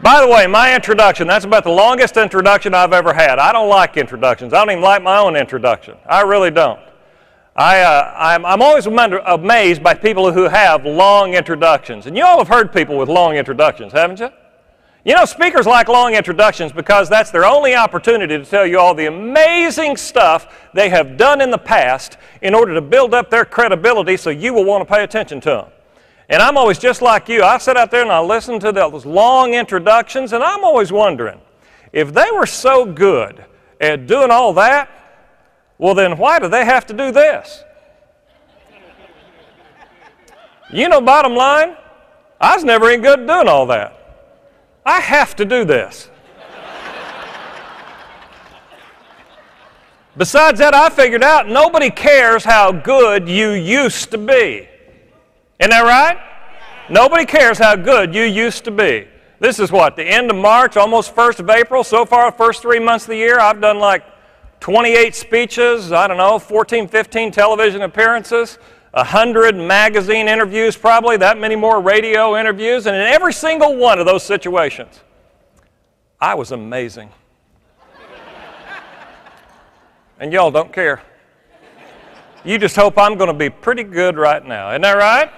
By the way, my introduction, that's about the longest introduction I've ever had. I don't like introductions. I don't even like my own introduction. I really don't. I'm always amazed by people who have long introductions. And you all have heard people with long introductions, haven't you? You know, speakers like long introductions because that's their only opportunity to tell you all the amazing stuff they have done in the past in order to build up their credibility so you will want to pay attention to them. And I'm always just like you. I sit out there and I listen to those long introductions, and I'm always wondering, if they were so good at doing all that, well then why do they have to do this? You know, bottom line, I was never any good at doing all that. I have to do this. Besides that, I figured out nobody cares how good you used to be. Isn't that right? Yeah. Nobody cares how good you used to be. This is what, the end of March, almost 1st of April. So far, first 3 months of the year, I've done like 28 speeches, I don't know, 14, 15 television appearances, 100 magazine interviews probably, that many more radio interviews. And in every single one of those situations, I was amazing. And y'all don't care. You just hope I'm going to be pretty good right now. Isn't that right?